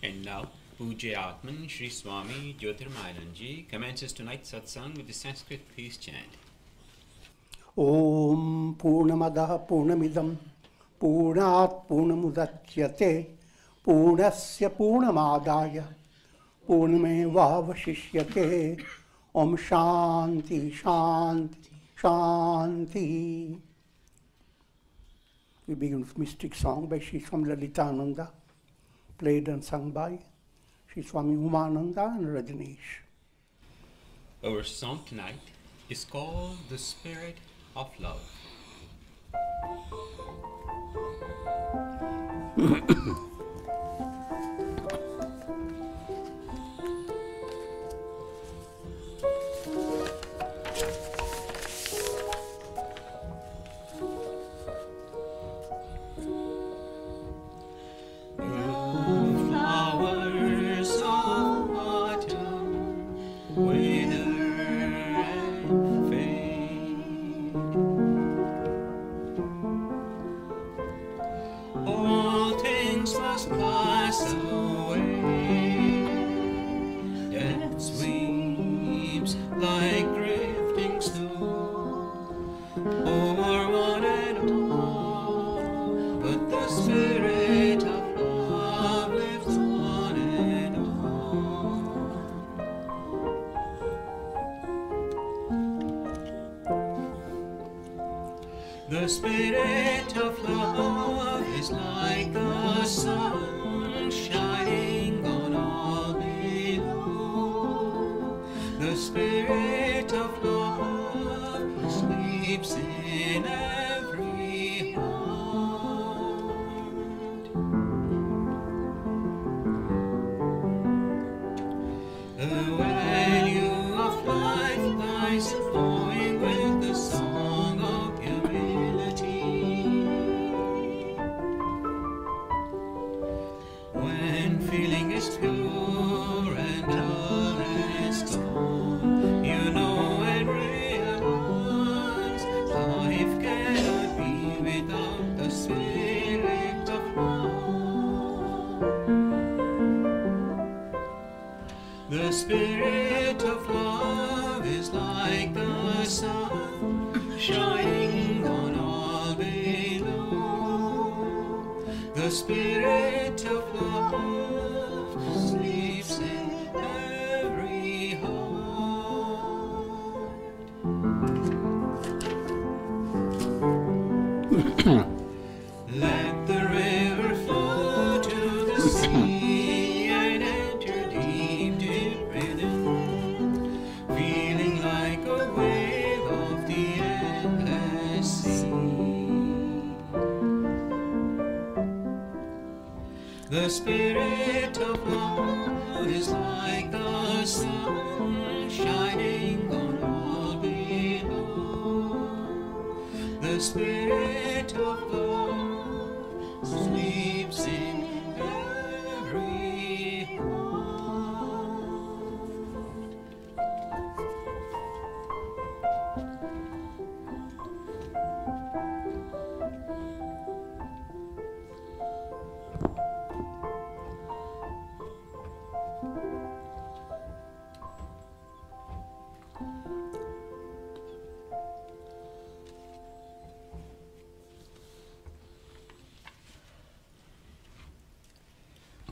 And now, Puja Atman Shri Swami Jyotirmayananji commences tonight's satsang with the Sanskrit peace chant. Om Purnamadaha Purnamidam Purnat Purnamudachyate Purnasya Purnamadaya Purnameva Vasishyate Om Shanti Shanti Shanti. We begin with mystic song by Sri Swami Lalita Ananda, played and sung by Sri Swami Umananda and Rajanesha. Our song tonight is called The Spirit of Love.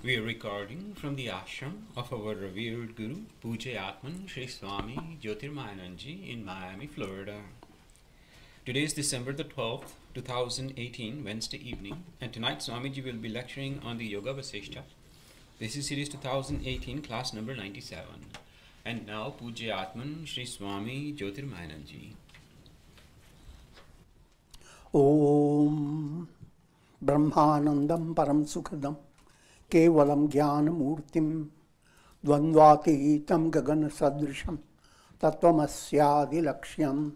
We are recording from the ashram of our revered Guru, Puja Atman Shri Swami Jyotirmayananji in Miami, Florida. Today is December the 12th, 2018, Wednesday evening, and tonight Swamiji will be lecturing on the Yoga Vasishtha. This is series 2018, class number 97. And now Puja Atman Shri Swami Jyotirmayananji. Om Brahmanandam Param Sukhadam Kevalam Jnanamurtim Dvandvatitam Gagana Sadrisham Tatvamasyadi Lakshyam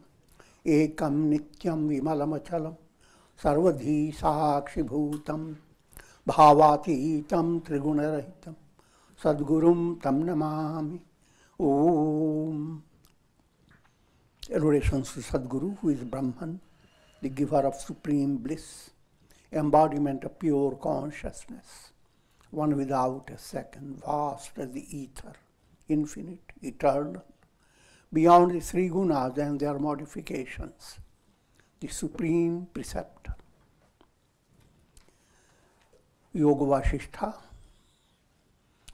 Ekam Nityam Vimalamachalam Sarvadhi Sakshibhutam Bhavatitam Trigunarahitam Sadgurum Tam Namami. Om. Adorations to Sadguru, who is Brahman, the giver of supreme bliss, embodiment of pure consciousness. one without a second, vast as the ether, infinite, eternal, beyond the three gunas and their modifications, the supreme preceptor. Yoga Vasishtha,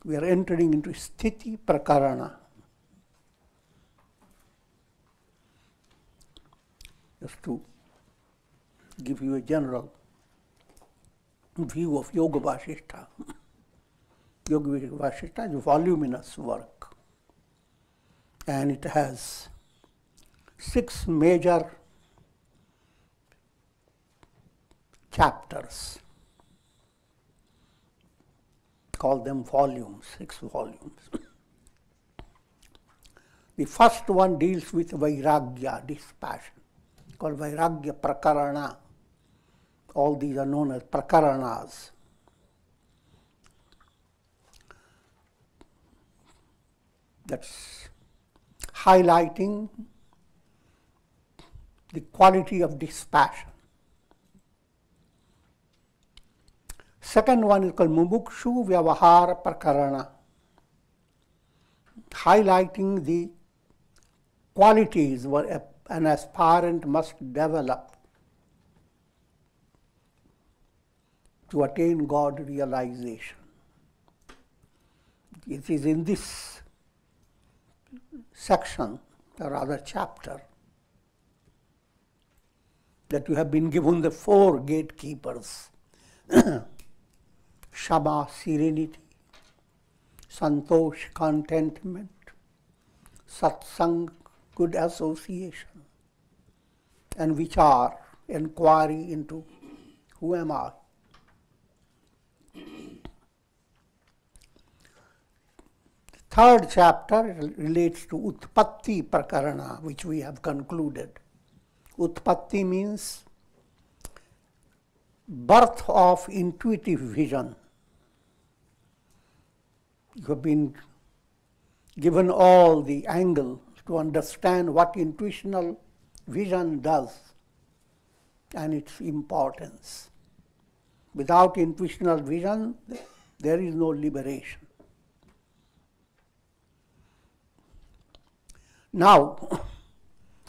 we are entering into Sthiti Prakarana. Just to give you a general view of Yoga Vasishtha. Yoga Vasishtha is a voluminous work, and it has six major chapters. Call them volumes, six volumes. The first one deals with vairagya, dispassion, called vairagya prakarana. All these are known as prakaranas. That's highlighting the quality of dispassion. Second one is called Mumukshu Vyavahara Prakarana, highlighting the qualities what an aspirant must develop to attain God realization. It is in this section, or rather chapter, that you have been given the four gatekeepers. Shama, serenity; santosh, contentment; satsang, good association; and vichar, inquiry into who am I. The third chapter relates to Utpatti Prakarana, which we have concluded. Utpatti means birth of intuitive vision. You have been given all the angles to understand what intuitional vision does and its importance. Without intuitional vision, there is no liberation. Now,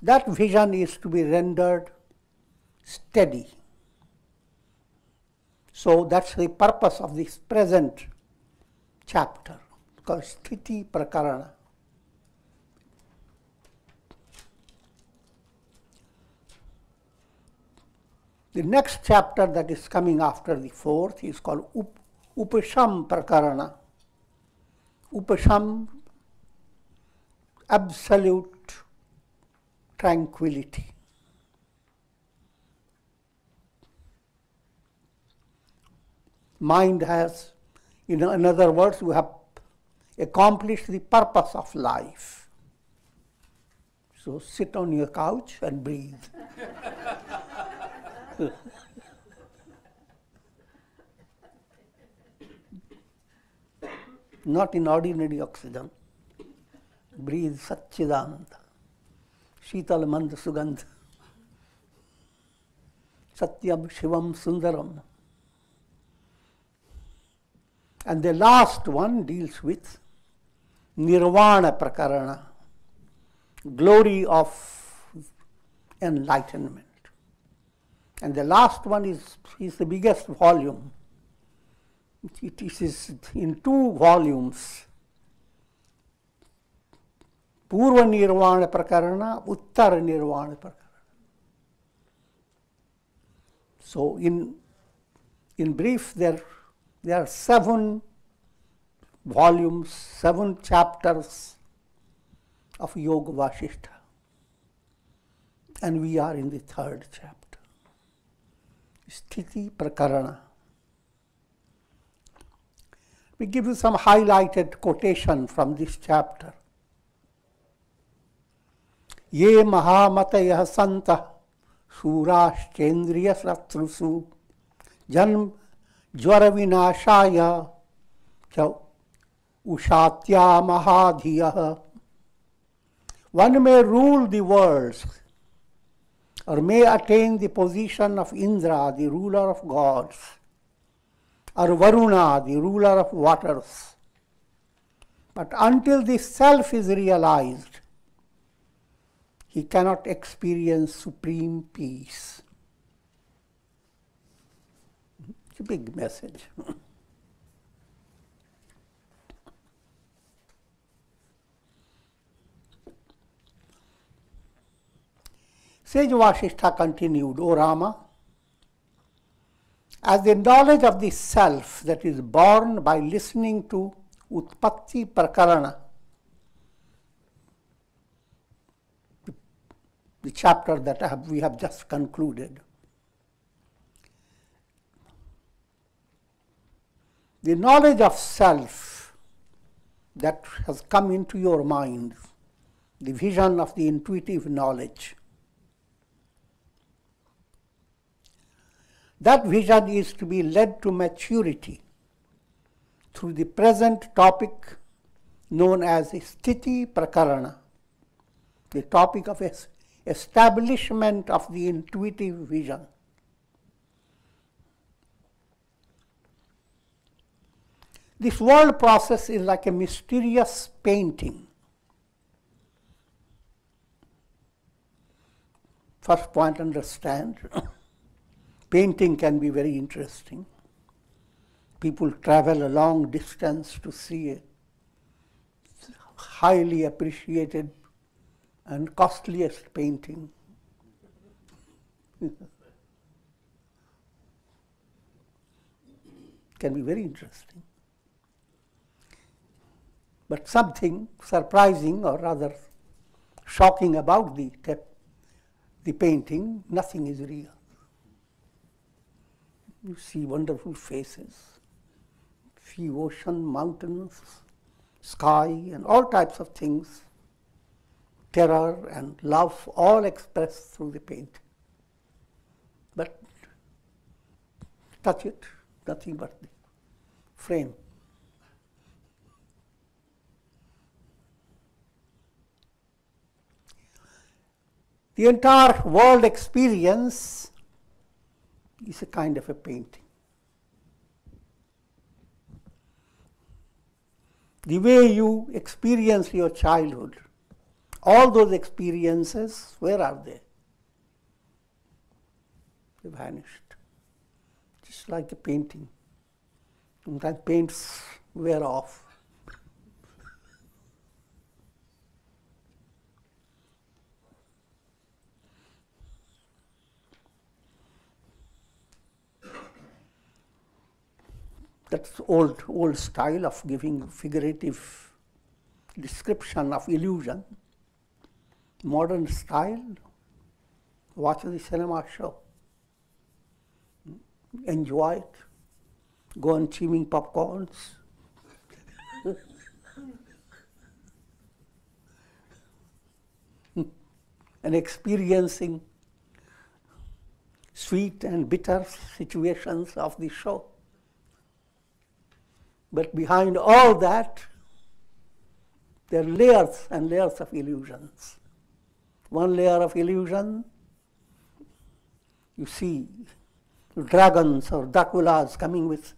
that vision is to be rendered steady. So that's the purpose of this present chapter, called Sthiti Prakarana. The next chapter that is coming after the fourth is called upasham prakarana. Upasham, absolute tranquility. Mind has, in other words, we have accomplished the purpose of life. So sit on your couch and breathe. Not in ordinary oxygen. Breathe Satchidananda. Shital Mand Sugandha. Satyam Shivam Sundaram. And the last one deals with Nirvana Prakarana, glory of enlightenment. And the last one is the biggest volume. It is in two volumes, Purva Nirvana Prakarana, Uttara Nirvana Prakarana. So in brief, there are seven volumes, seven chapters of Yoga Vasishtha, and we are in the third chapter, Sthiti Prakarana. We give you some highlighted quotation from this chapter. Ye mahamatayah santa suraschendriya satrusu janma Jvaravinashaya Ushatya Mahadhiyaha. One may rule the worlds or may attain the position of Indra, the ruler of gods, or Varuna, the ruler of waters. But until the self is realized, he cannot experience supreme peace. It's a big message. Sage Vasishtha continued, O Rama, as the knowledge of the self that is born by listening to Utpatti Prakarana, the chapter that we have just concluded, the knowledge of self that has come into your mind, the vision of the intuitive knowledge, that vision is to be led to maturity through the present topic known as Sthiti Prakarana, the topic of establishment of the intuitive vision. This world process is like a mysterious painting. First point, understand. Painting can be very interesting. People travel a long distance to see a highly appreciated and costliest painting. Can be very interesting. But something surprising, or rather shocking, about the painting, nothing is real. You see wonderful faces, see ocean, mountains, sky, and all types of things, terror and love, all expressed through the paint. But touch it, nothing but the frame. The entire world experience is a kind of a painting. The way you experience your childhood, all those experiences, where are they? They vanished, just like a painting. Sometimes paints wear off. That's old style of giving figurative description of illusion. Modern style, watch the cinema show, enjoy it, go on chewing popcorns. And experiencing sweet and bitter situations of the show. But behind all that, there are layers and layers of illusions. One layer of illusion, you see dragons or Draculas coming with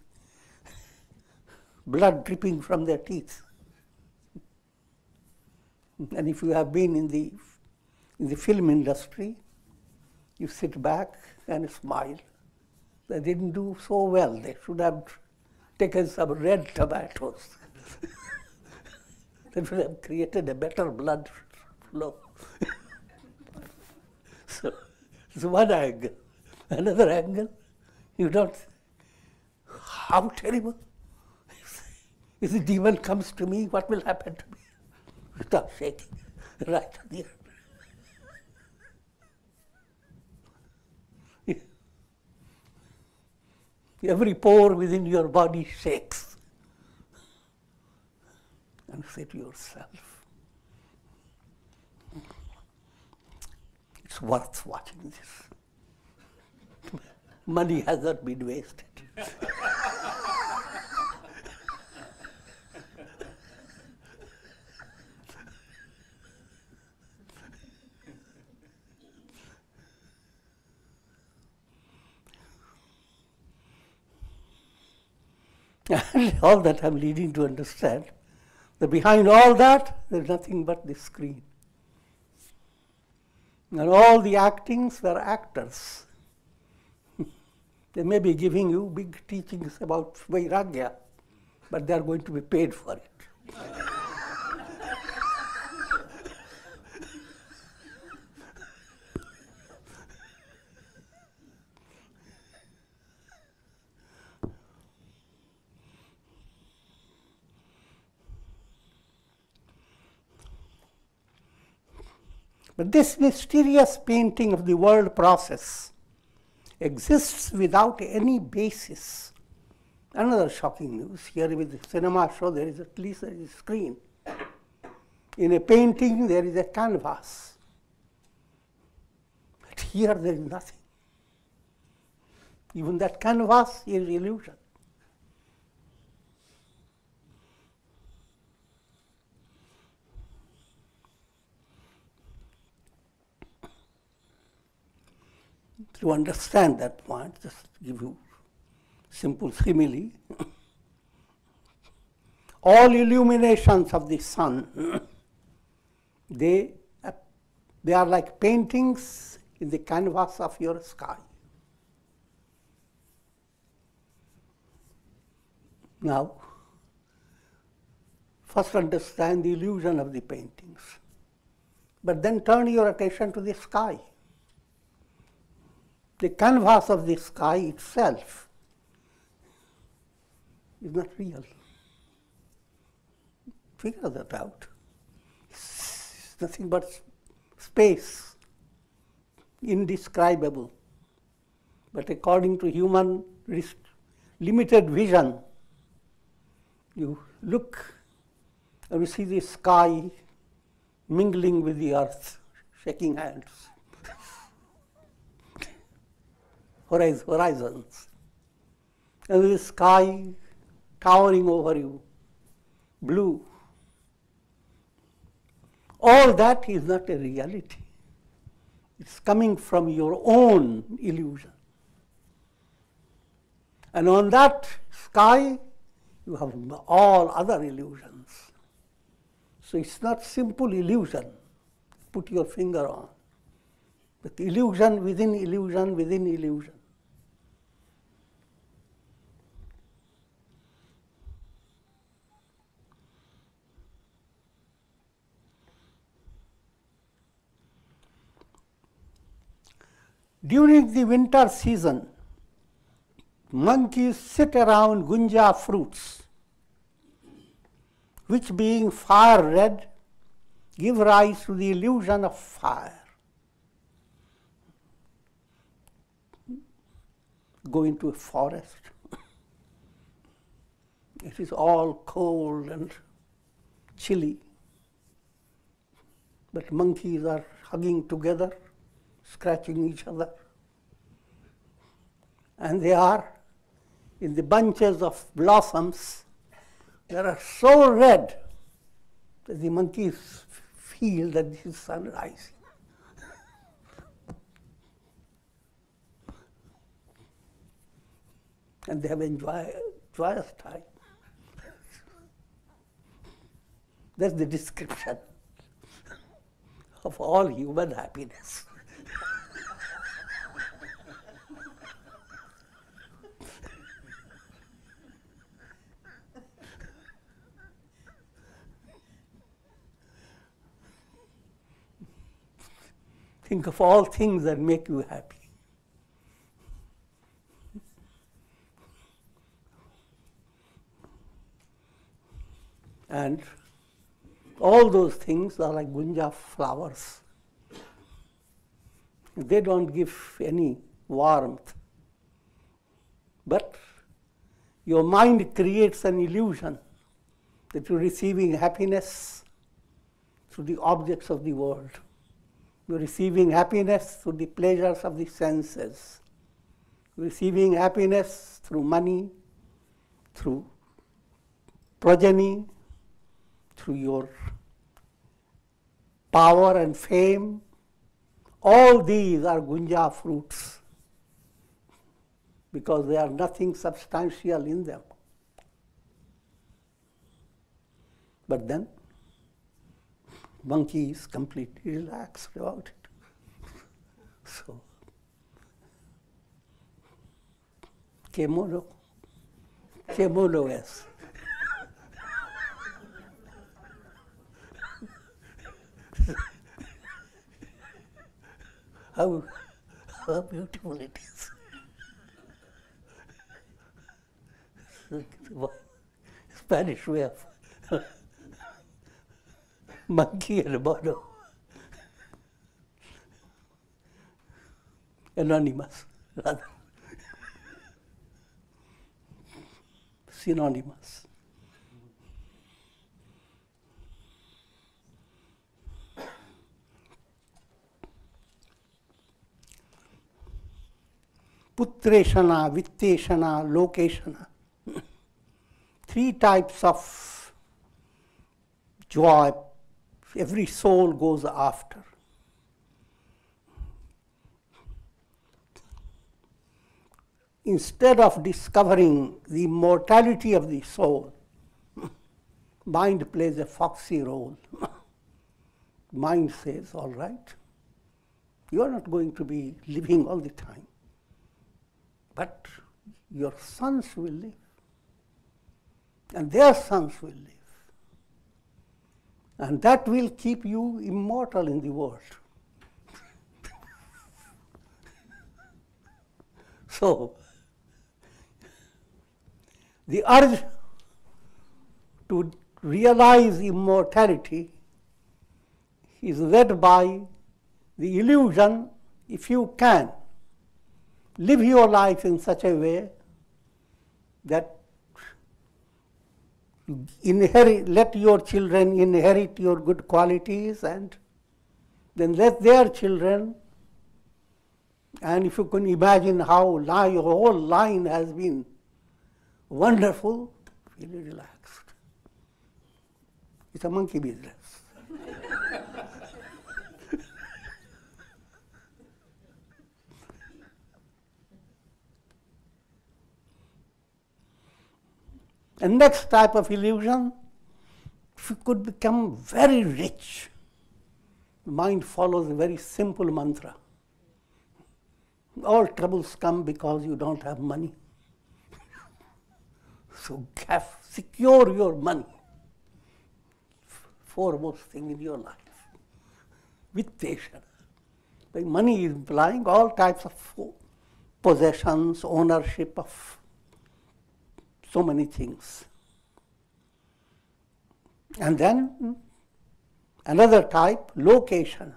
blood dripping from their teeth. And if you have been in the film industry, you sit back and smile. They didn't do so well. They should have taken some red tomatoes. They would have created a better blood flow. So it's one angle. Another angle, you don't, how terrible. If the demon comes to me, what will happen to me? You start shaking right on the earth. Every pore within your body shakes. And say to yourself, it's worth watching this. Money has not been wasted. And all that I'm leading to understand, that behind all that, there's nothing but the screen. And all the actings were actors. They may be giving you big teachings about vairagya, but they're going to be paid for it. But this mysterious painting of the world process exists without any basis. Another shocking news, here with the cinema show there is at least a screen. In a painting there is a canvas. But here there is nothing. Even that canvas is illusion. To understand that point, just give you simple simile. All illuminations of the sun, they are like paintings in the canvas of your sky. Now, first understand the illusion of the paintings, but then turn your attention to the sky. The canvas of the sky itself is not real. Figure that out. It's nothing but space, indescribable. But according to human limited vision, you look and you see the sky mingling with the earth, shaking hands. Horizons, and the sky towering over you, blue. All that is not a reality. It's coming from your own illusion. And on that sky, you have all other illusions. So it's not simple illusion. Put your finger on. But illusion within illusion within illusion. During the winter season, monkeys sit around gunja fruits, which being fire red, give rise to the illusion of fire. Go into a forest. It is all cold and chilly, but monkeys are hugging together, scratching each other, and they are in the bunches of blossoms that are so red that the monkeys feel that this is sunrise. And they have enjoyed joyous time. That's the description of all human happiness. Think of all things that make you happy. And all those things are like gunja flowers. They don't give any warmth. But your mind creates an illusion that you're receiving happiness through the objects of the world. You're receiving happiness through the pleasures of the senses. You're receiving happiness through money, through progeny, through your power and fame. All these are gunja fruits because there are nothing substantial in them. But then, monkey is completely relaxed about it. So, kemolo es. How beautiful it is. Spanish way of monkey and mono. Anonymous, rather. Synonymous. Putreshana, Vitteshana, Lokeshana. 3 types of joy every soul goes after. Instead of discovering the immortality of the soul, mind plays a foxy role. Mind says, all right, you are not going to be living all the time. But your sons will live, and their sons will live. And that will keep you immortal in the world. So, the urge to realize immortality is led by the illusion, if you can, live your life in such a way that let your children inherit your good qualities, and then let their children, and if you can imagine how your whole line has been wonderful, feel relaxed. It's a monkey business. And next type of illusion, if you could become very rich, mind follows a very simple mantra. All troubles come because you don't have money. So secure your money. Foremost thing in your life. Vitteshana. By money implying all types of possessions, ownership of so many things. And then another type, location.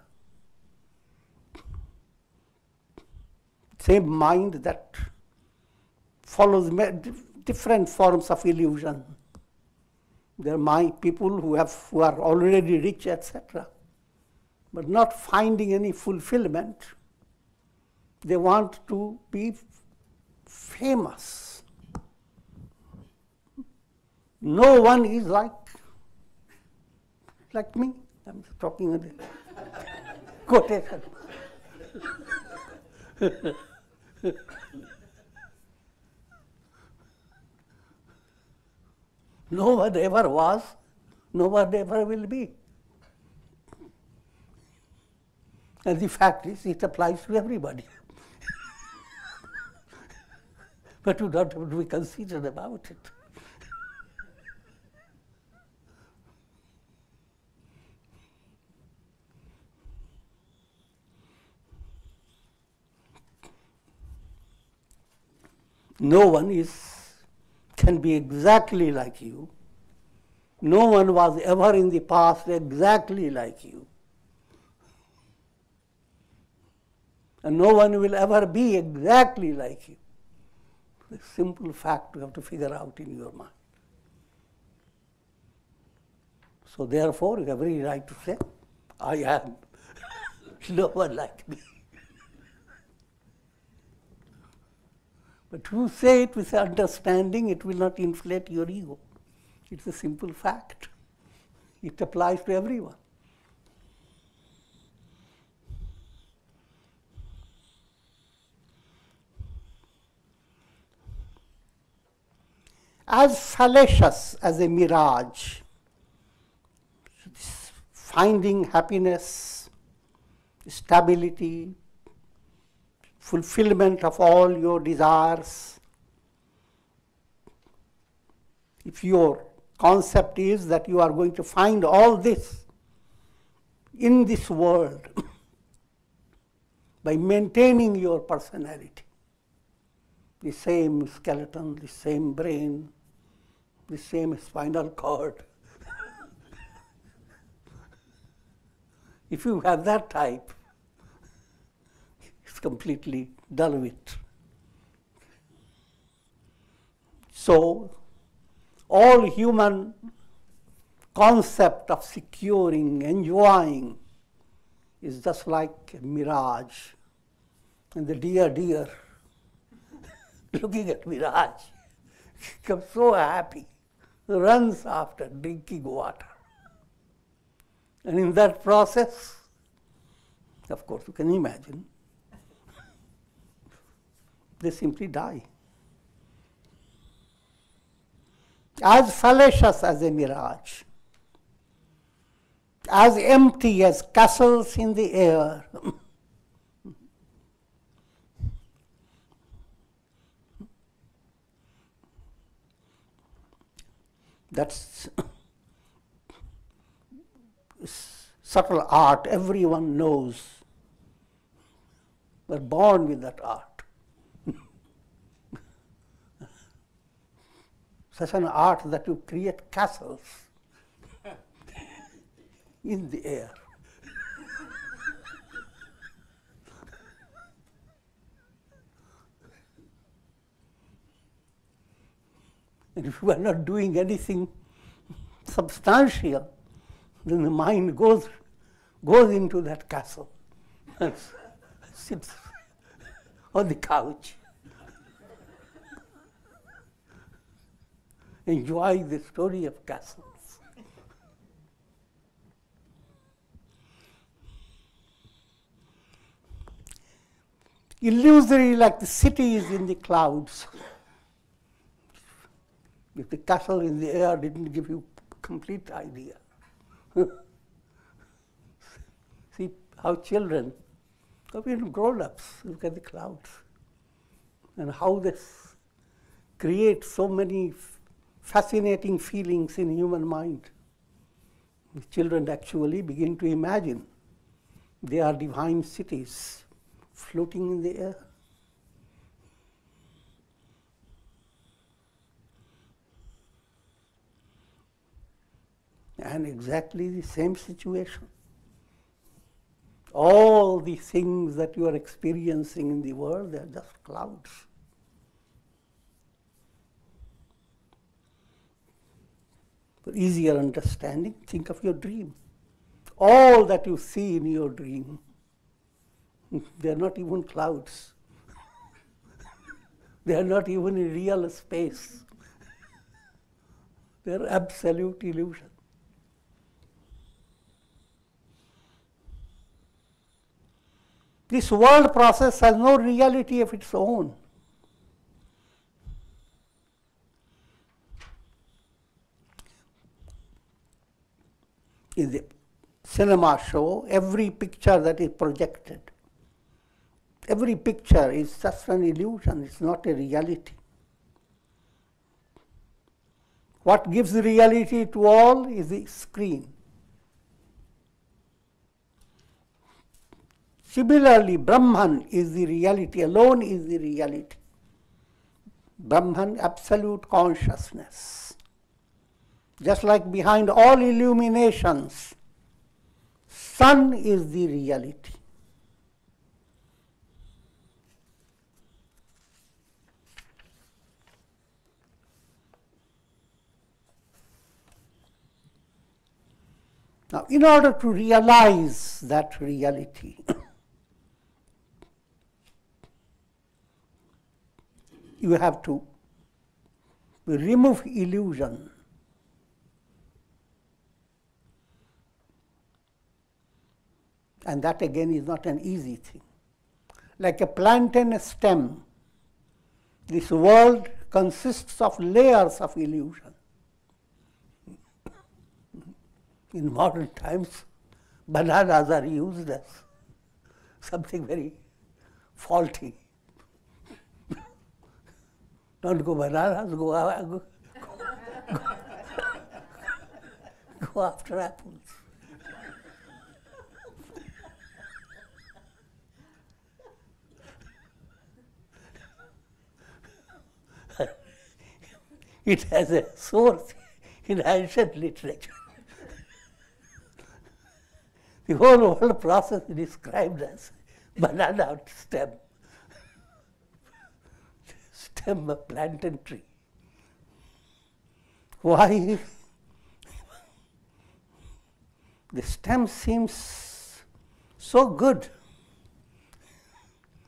Same mind that follows different forms of illusion. There are people who are already rich, etc., but not finding any fulfillment. They want to be famous. No one is like me. I'm talking about quotation. No one ever was, no one ever will be. And the fact is, it applies to everybody. But you don't have to be concerned about it. No one can be exactly like you. No one was ever in the past exactly like you. And no one will ever be exactly like you. The simple fact you have to figure out in your mind. So therefore, you have every right to say, I am. No one like me. But you say it with understanding, it will not inflate your ego. It's a simple fact. It applies to everyone. As fallacious as a mirage finding happiness, stability, fulfillment of all your desires. If your concept is that you are going to find all this in this world by maintaining your personality, the same skeleton, the same brain, the same spinal cord. If you have that type, it's completely dull wit. So, all human concept of securing, enjoying is just like a mirage. And the deer looking at mirage becomes so happy, runs after drinking water. And in that process, of course, you can imagine, they simply die. As fallacious as a mirage, as empty as castles in the air, that's subtle art, everyone knows. We're born with that art. Such an art that you create castles in the air. And if you are not doing anything substantial, then the mind goes into that castle and sits on the couch, enjoying the story of castles. Illusory like the city is in the clouds. If the castle in the air didn't give you complete idea. See how children, even grown-ups, look at the clouds and how this creates so many fascinating feelings in human mind. The children actually begin to imagine they are divine cities floating in the air. And exactly the same situation. All the things that you are experiencing in the world, they are just clouds. For easier understanding, think of your dream. All that you see in your dream, they are not even clouds. They are not even in real space. They are absolute illusion. This world process has no reality of its own. In the cinema show, every picture that is projected, every picture is just an illusion, it's not a reality. What gives reality to all is the screen. Similarly, Brahman is the reality, alone is the reality. Brahman, absolute consciousness. Just like behind all illuminations, sun is the reality. Now, in order to realize that reality, you have to remove illusion. And that again is not an easy thing. Like a plant and a stem, this world consists of layers of illusion. In modern times, Bananas are useless, something very faulty. Don't go bananas, go after apples. It has a source in ancient literature. The whole world process is described as banana stem, stem of plantain tree. Why? The stem seems so good.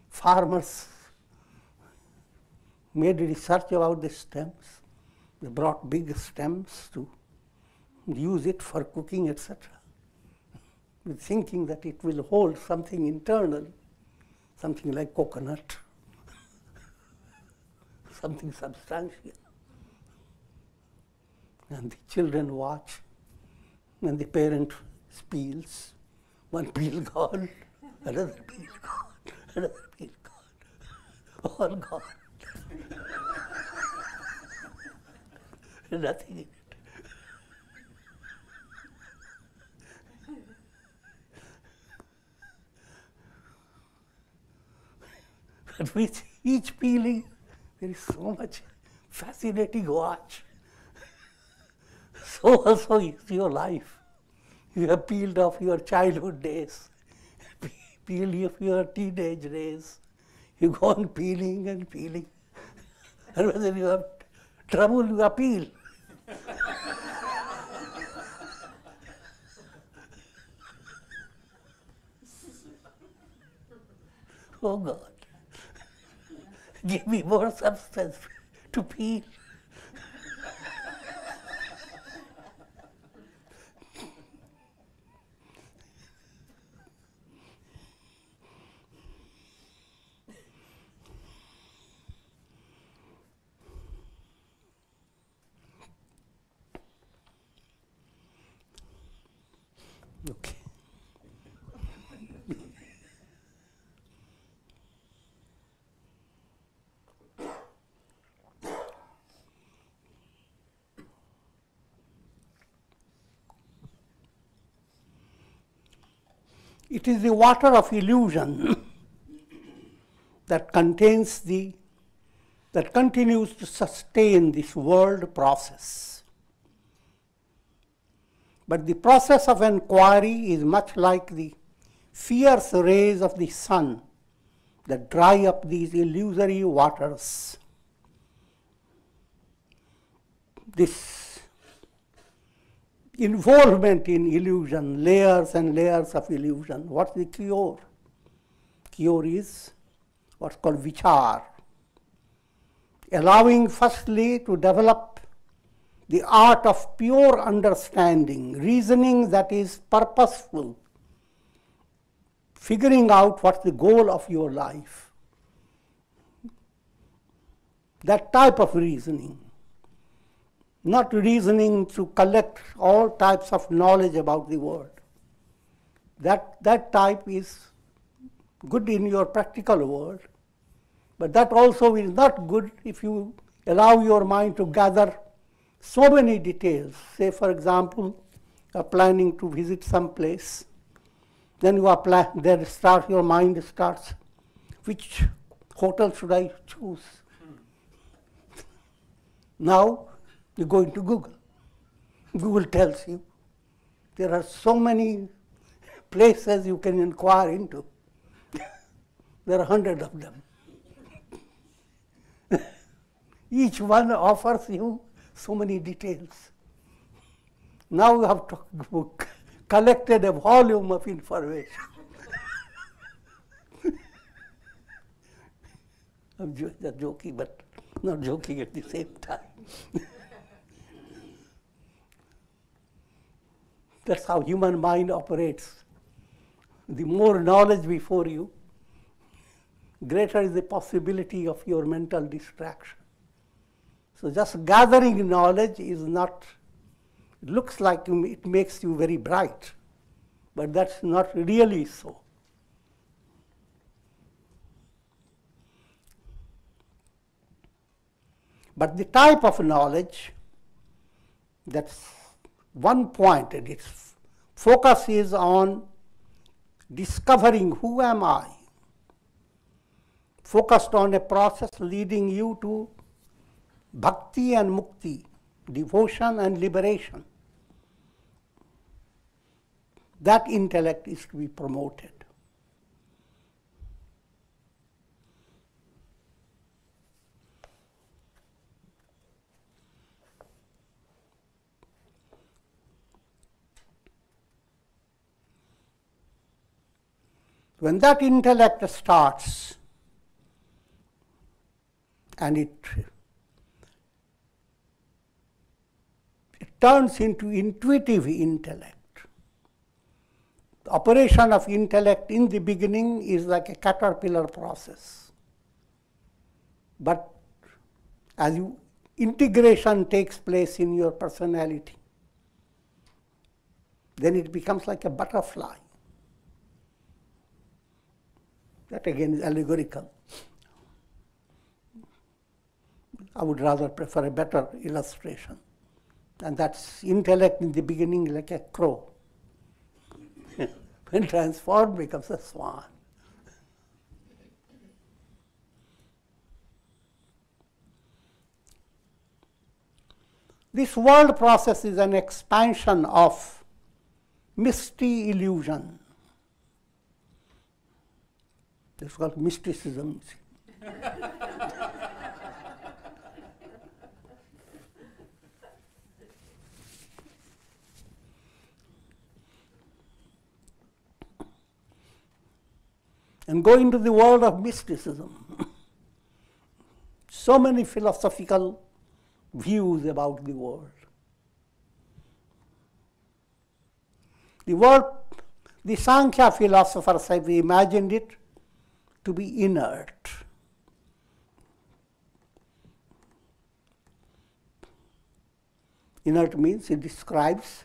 Farmers made research about the stems. They brought big stems to use it for cooking, etc., with thinking that it will hold something internal, something like coconut, something substantial. And the children watch, and the parent peels. One peel gone, another peel gone, another peel gone, all gone. Nothing in it. But with each peeling, there is so much fascinating watch. So also is your life. You have peeled off your childhood days, peeled off your teenage days. You go on peeling and peeling. And whether you have trouble, you appeal. Oh God, give me more substance to peel. Okay. It is the water of illusion that contains that continues to sustain this world process. But the process of enquiry is much like the fierce rays of the sun that dry up these illusory waters. This involvement in illusion, layers and layers of illusion, what's the cure? Cure is what's called vichar. Allowing firstly to develop the art of pure understanding, reasoning that is purposeful, figuring out what's the goal of your life. That type of reasoning, not reasoning to collect all types of knowledge about the world. That type is good in your practical world, but that also is not good if you allow your mind to gather so many details. Say, for example, you are planning to visit some place, then you apply, then start, your mind starts, which hotel should I choose? Now you go into Google. Google tells you there are so many places you can inquire into. There are 100 of them. Each one offers you so many details. Now you have collected a volume of information. I'm just joking, but not joking at the same time. That's how human mind operates. The more knowledge before you, greater is the possibility of your mental distraction. So just gathering knowledge is not, it looks like it makes you very bright, but that's not really so. But the type of knowledge, that's one point, and its focus is on discovering who am I, focused on a process leading you to bhakti and mukti, devotion and liberation. That intellect is to be promoted. When that intellect starts and it turns into intuitive intellect, the operation of intellect in the beginning is like a caterpillar process. But as integration takes place in your personality, then it becomes like a butterfly. That again is allegorical. I would rather prefer a better illustration. And that's intellect in the beginning like a crow. When transformed, becomes a swan. This world process is an expansion of misty illusion. It's called mysticism. And go into the world of mysticism. So many philosophical views about the world. The Sankhya philosophers have imagined it to be inert. Inert means it describes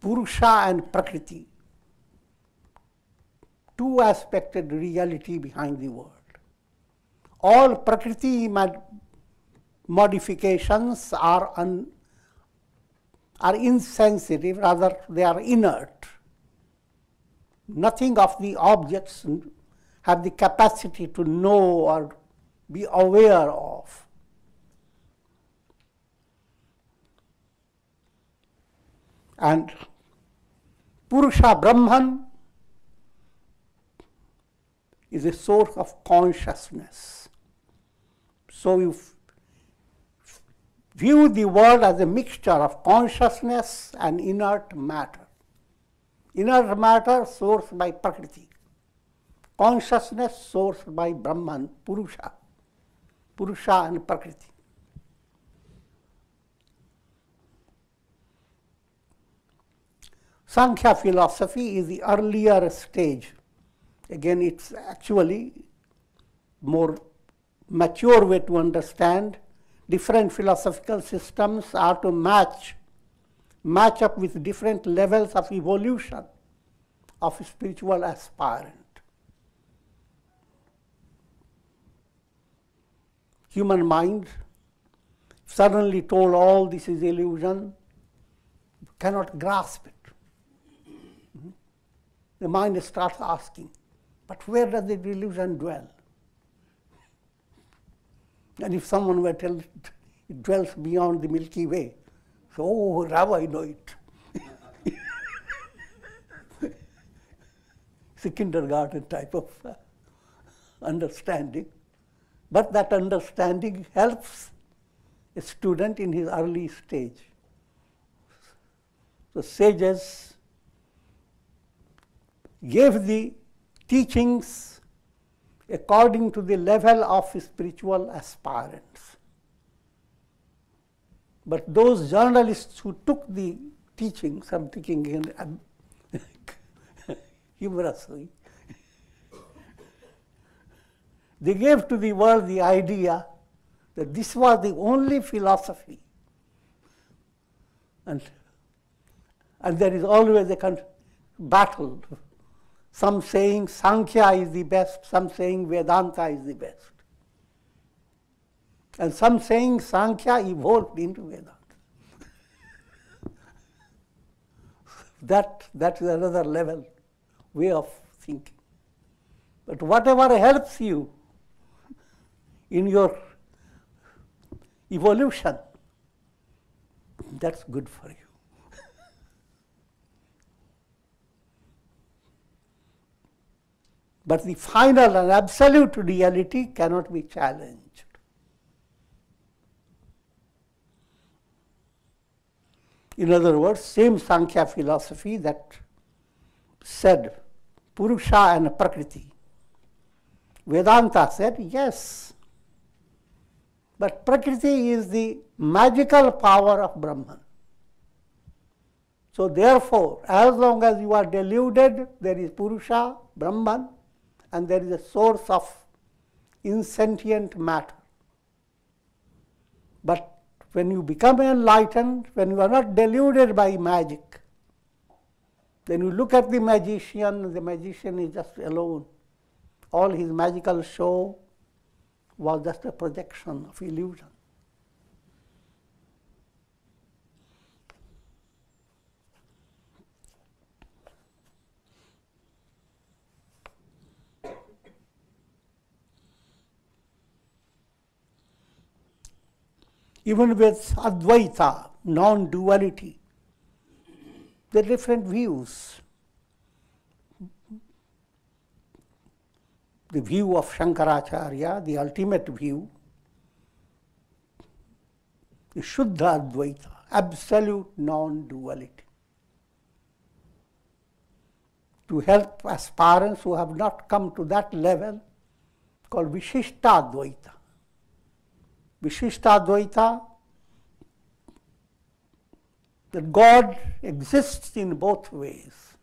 Purusha and Prakriti, two aspected reality behind the world. All Prakriti modifications are insensitive, rather they are inert. Nothing of the objects have the capacity to know or be aware of. And Purusha Brahman is a source of consciousness. So you view the world as a mixture of consciousness and inert matter. Inner matter sourced by Prakriti, consciousness sourced by Brahman, Purusha, Purusha and Prakriti. Sankhya philosophy is the earlier stage. Again, it's actually more mature way to understand. Different philosophical systems are to match up with different levels of evolution of a spiritual aspirant. Human mind, suddenly told all this is illusion, cannot grasp it. The mind starts asking, but where does the illusion dwell? And if someone were to tell it dwells beyond the Milky Way, so, oh, now I know it. It's a kindergarten type of understanding. But that understanding helps a student in his early stage. So sages gave the teachings according to the level of spiritual aspirants. But those journalists who took the teachings, I'm thinking humorously, they gave to the world the idea that this was the only philosophy. And And there is always a battle. Some saying Sankhya is the best, some saying Vedanta is the best. And some saying Sankhya evolved into Vedanta. That is another level, way of thinking. But whatever helps you in your evolution, that's good for you. But the final and absolute reality cannot be challenged. In other words, same Sankhya philosophy that said Purusha and Prakriti, Vedanta said, yes, but Prakriti is the magical power of Brahman. So therefore, as long as you are deluded, there is Purusha, Brahman, and there is a source of insentient matter. But when you become enlightened, when you are not deluded by magic, then you look at the magician is just alone. All his magical show was just a projection of illusion. Even with Advaita, non-duality, there are different views. The view of Shankaracharya, the ultimate view, the Shuddha Advaita, absolute non-duality. To help aspirants who have not come to that level, called Vishishta Advaita. Vishishta Advaita, that God exists in both ways.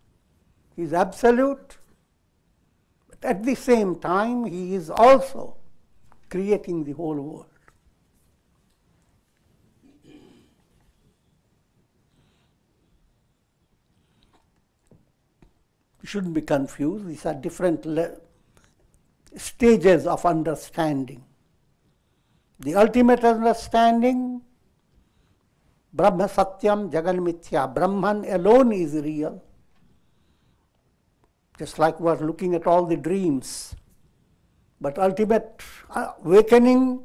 He is absolute, but at the same time, He is also creating the whole world. You shouldn't be confused. These are different stages of understanding. The ultimate understanding, Brahma Satyam Jagat Mithya, Brahman alone is real. Just like we are looking at all the dreams. But ultimate awakening,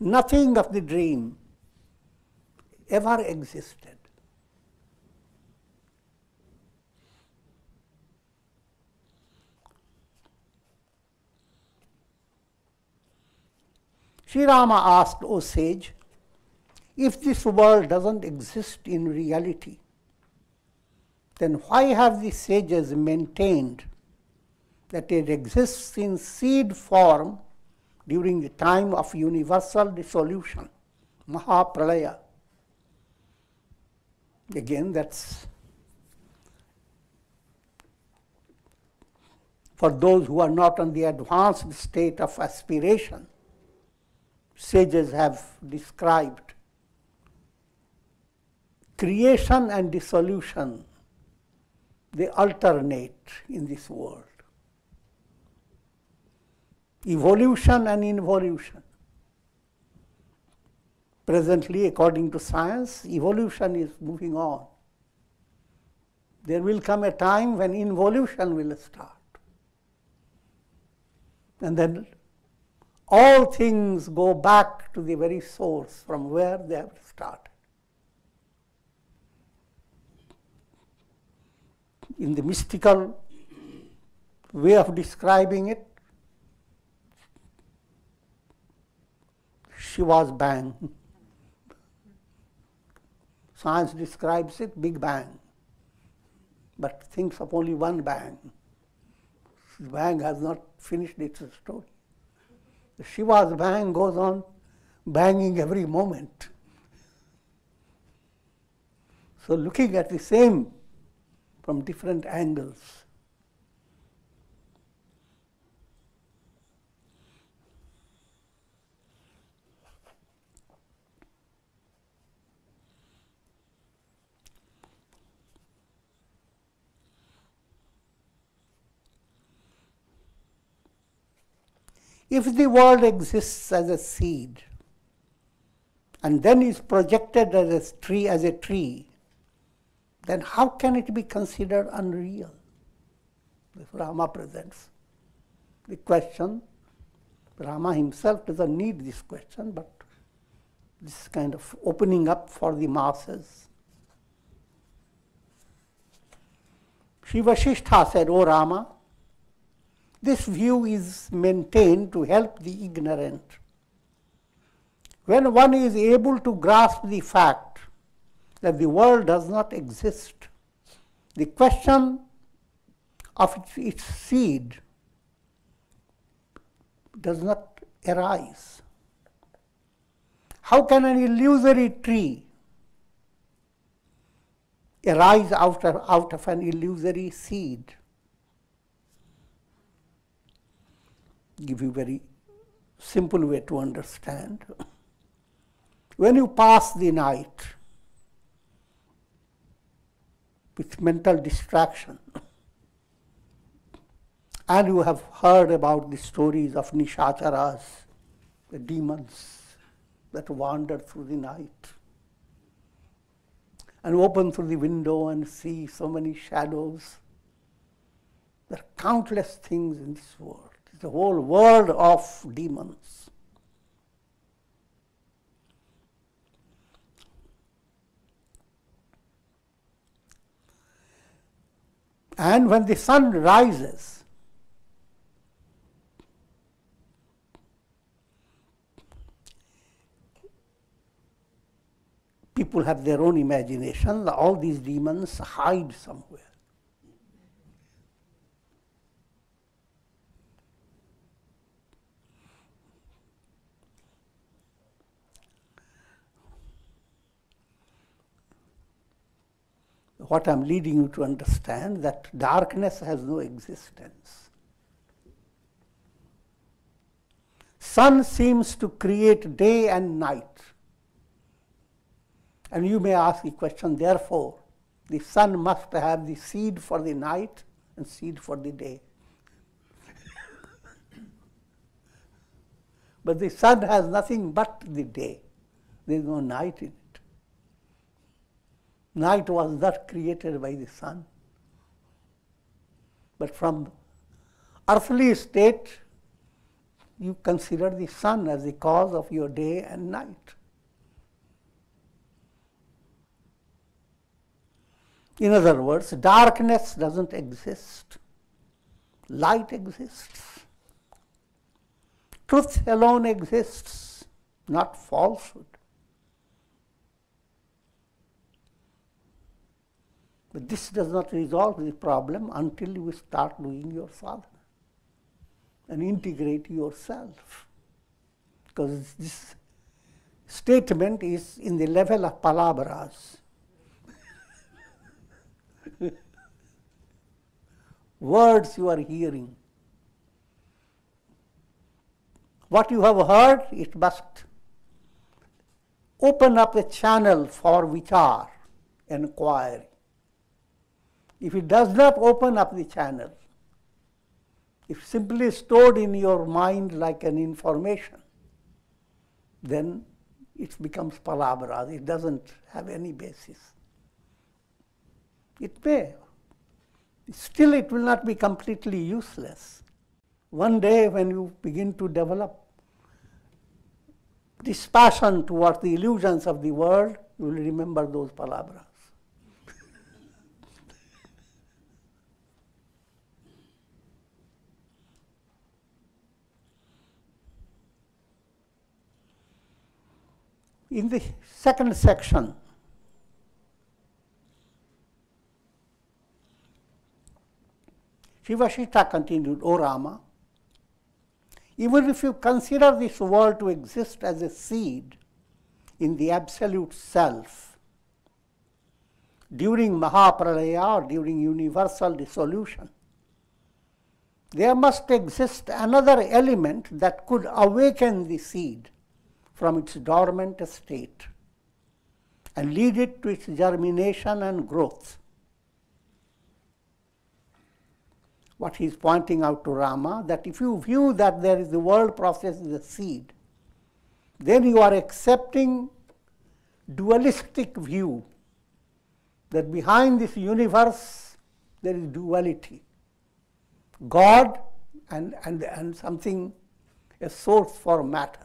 nothing of the dream ever existed. Sri Rama asked, O sage, if this world doesn't exist in reality, then why have the sages maintained that it exists in seed form during the time of universal dissolution, Mahapralaya? Again, that's for those who are not on the advanced state of aspiration. Sages have described creation and dissolution. They alternate in this world. Evolution and involution. Presently, according to science, evolution is moving on. There will come a time when involution will start. And then all things go back to the very source from where they have started. In the mystical way of describing it, Shiva's bang. Science describes it, Big Bang, but thinks of only one bang. The bang has not finished its story. Shiva's bang goes on banging every moment. So looking at the same from different angles. If the world exists as a seed and then is projected as a tree, then how can it be considered unreal? This Rama presents the question. Rama himself doesn't need this question, but this kind of opening up for the masses. Sri Vasishtha said, "O Rama, this view is maintained to help the ignorant. When one is able to grasp the fact that the world does not exist, the question of its seed does not arise. How can an illusory tree arise out of an illusory seed?" Give you a very simple way to understand. When you pass the night with mental distraction, and you have heard about the stories of nishacharas, the demons that wander through the night, and open through the window and see so many shadows. There are countless things in this world. It's a whole world of demons. And when the sun rises, people have their own imagination. All these demons hide somewhere. What I'm leading you to understand, that darkness has no existence. Sun seems to create day and night. And you may ask the question, therefore, the sun must have the seed for the night and seed for the day. But the sun has nothing but the day. There is no night in it. Night was not created by the sun. But from earthly state, you consider the sun as the cause of your day and night. In other words, darkness doesn't exist. Light exists. Truth alone exists, not falsehood. But this does not resolve the problem until you start doing your sadhana and integrate yourself. Because this statement is in the level of palabras. Words you are hearing. What you have heard, it must open up a channel for vichar, inquiry. If it does not open up the channel, if simply stored in your mind like an information, then it becomes palabras. It doesn't have any basis. It may. Still, it will not be completely useless. One day, when you begin to develop dispassion towards the illusions of the world, you will remember those palabras. In the second section, Sri Vasishtha continued, "O Rama, even if you consider this world to exist as a seed in the absolute self, during Mahapralaya or during universal dissolution, there must exist another element that could awaken the seed from its dormant state and lead it to its germination and growth. what he is pointing out to Rama, that if you view that there is the world process is a seed, then you are accepting dualistic view that behind this universe there is duality, God and something, a source for matter.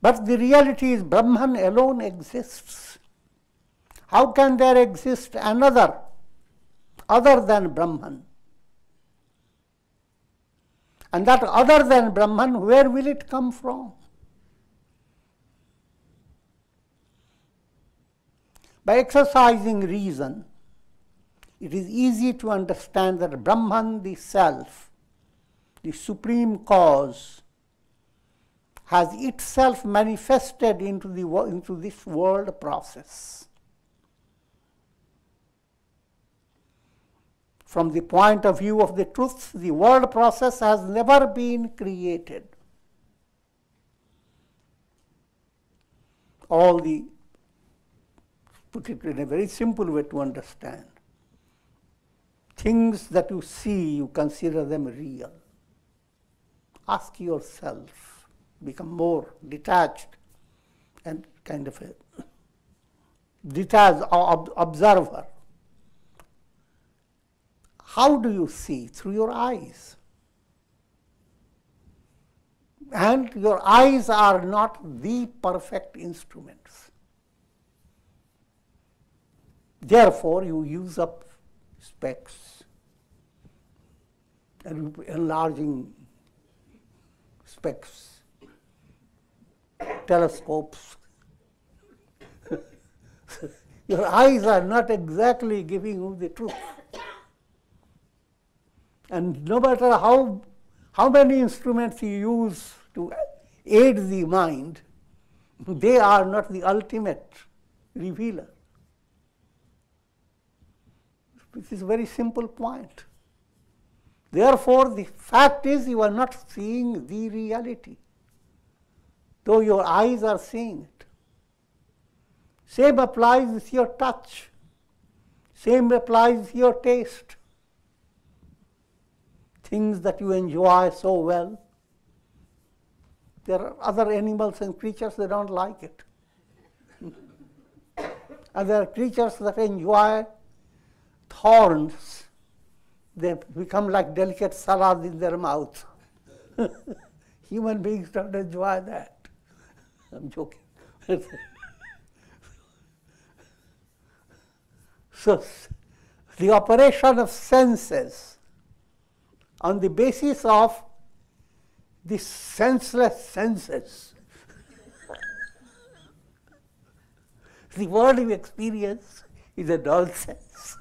But the reality is Brahman alone exists. How can there exist another, other than Brahman? And that other than Brahman, where will it come from? By exercising reason, it is easy to understand that Brahman, the Self, the Supreme Cause, has itself manifested into this world process. From the point of view of the truth, the world process has never been created. Put it in a very simple way to understand. Things that you see, you consider them real. Ask yourself, become more detached and kind of a detached observer. How do you see? Through your eyes. And your eyes are not the perfect instruments. Therefore, you use up specs and enlarging specs, telescopes. Your eyes are not exactly giving you the truth. And no matter how many instruments you use to aid the mind, they are not the ultimate revealer. This is a very simple point. Therefore, the fact is you are not seeing the reality, though your eyes are seeing it. Same applies with your touch. Same applies with your taste. Things that you enjoy so well. There are other animals and creatures that don't like it. And there are creatures that enjoy thorns, they become like delicate salad in their mouth. Human beings don't enjoy that. I'm joking. So, the operation of senses on the basis of the senseless senses, the world we experience is a nonsense.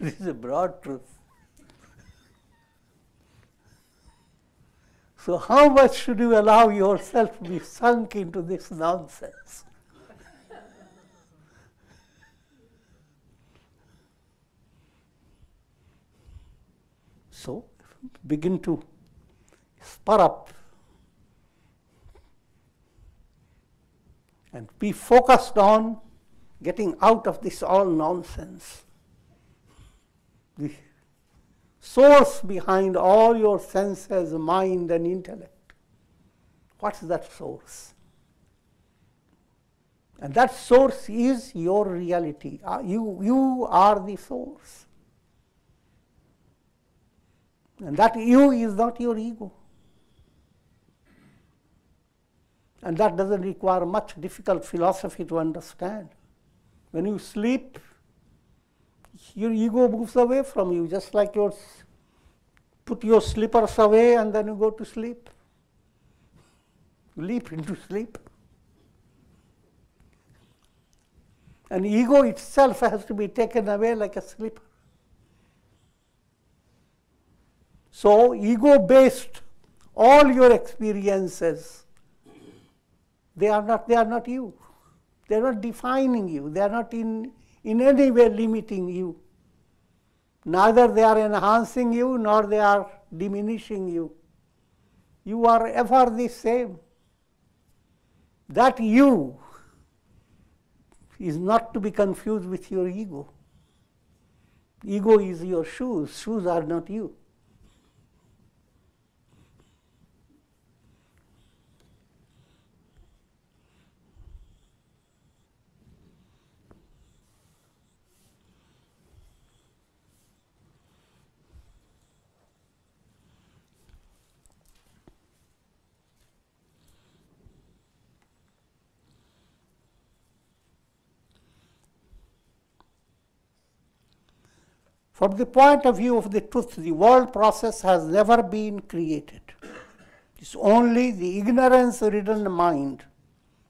This is a broad truth. So how much should you allow yourself to be sunk into this nonsense? So begin to spur up and be focused on getting out of this all nonsense. The source behind all your senses, mind and intellect. What's that source? And that source is your reality. You are the source. And that you is not your ego. And that doesn't require much difficult philosophy to understand. When you sleep, your ego moves away from you, just like you put your slippers away and then you go to sleep. You leap into sleep. And ego itself has to be taken away like a slipper. So, ego-based, all your experiences, they are not you. They are not defining you. They are not in in any way limiting you. Neither they are enhancing you, nor they are diminishing you. You are ever the same. That you is not to be confused with your ego. Ego is your shoes. Shoes are not you. From the point of view of the truth, the world process has never been created. It's only the ignorance-ridden mind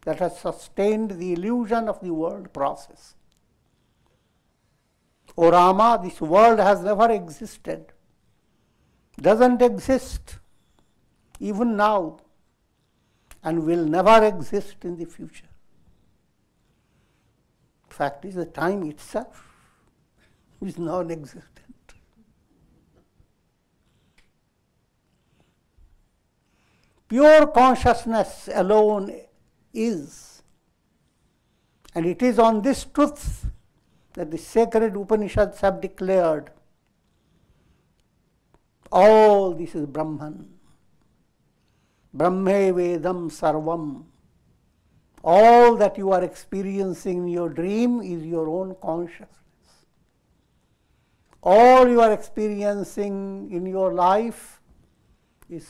that has sustained the illusion of the world process. O Rama, this world has never existed, doesn't exist even now, and will never exist in the future. Fact is, the time itself is non-existent. Pure consciousness alone is, and it is on this truth that the sacred Upanishads have declared, all this is Brahman. Brahme Vedam Sarvam. All that you are experiencing in your dream is your own consciousness. All you are experiencing in your life is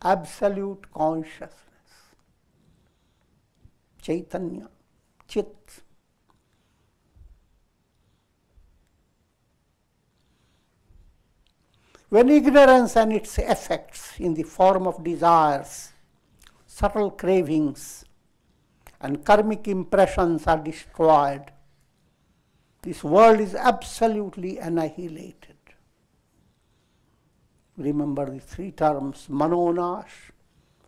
absolute consciousness, Chaitanya, Chit. When ignorance and its effects in the form of desires, subtle cravings, and karmic impressions are destroyed, this world is absolutely annihilated. Remember the three terms, Manonash,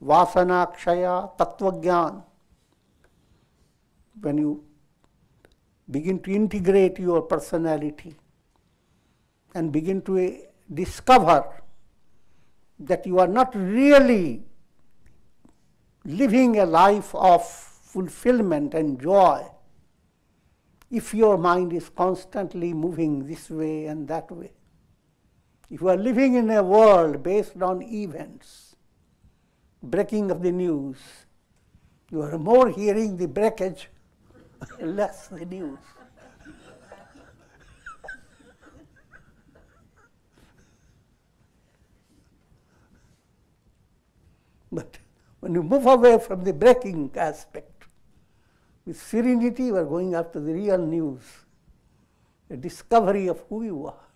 Vasanakshaya, Tattvajnana. When you begin to integrate your personality and begin to discover that you are not really living a life of fulfillment and joy, if your mind is constantly moving this way and that way. If you are living in a world based on events, breaking of the news, you are more hearing the breakage, less the news. But when you move away from the breaking aspect, with serenity, we are going after the real news, the discovery of who you are.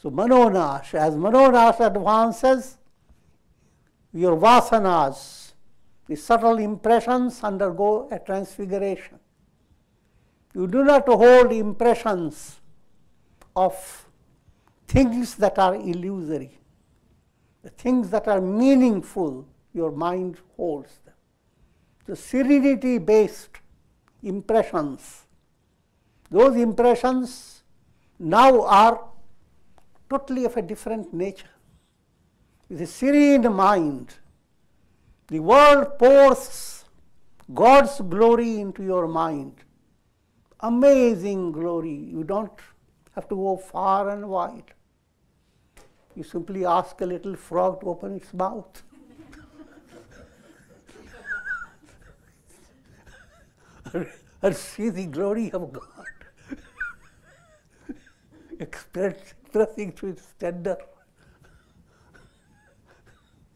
So Manonash, as Manonash advances, your vasanas, the subtle impressions, undergo a transfiguration. You do not hold impressions of things that are illusory. The things that are meaningful, your mind holds. The serenity-based impressions, those impressions now are totally of a different nature. With a serene mind, the world pours God's glory into your mind. Amazing glory. You don't have to go far and wide. You simply ask a little frog to open its mouth. And see the glory of God, expressing through its tender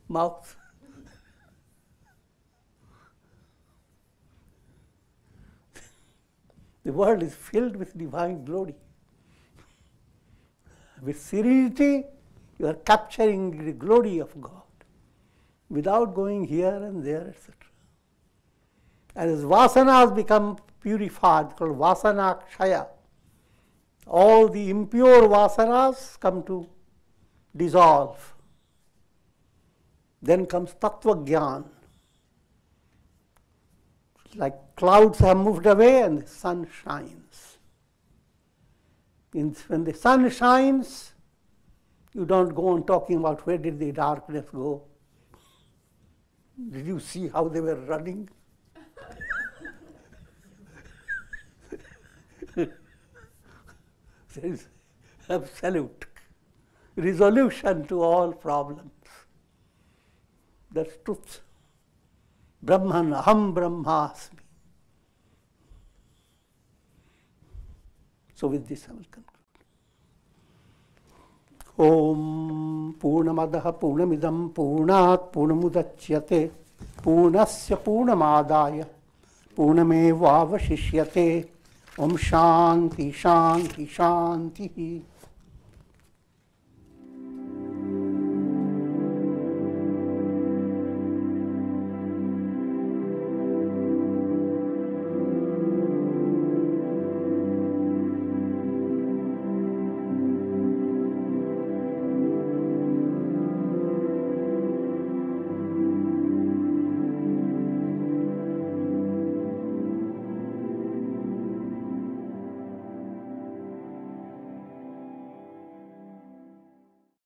mouth. The world is filled with divine glory. With serenity, you are capturing the glory of God without going here and there, etc. And as vasanas become purified, called vasanakshaya, all the impure vasanas come to dissolve. Then comes tattvajnana, like clouds are moved away and the sun shines. When the sun shines, you don't go on talking about where did the darkness go. Did you see how they were running? There is absolute resolution to all problems. That's truth. Brahman, aham brahmaasmi. So with this I will conclude. Om Purnamadaha Purnamidam Purnat Purnamudachyate Purnasya Purnamadaya Purnameva Vasishyate Om Shanti Shanti Shanti.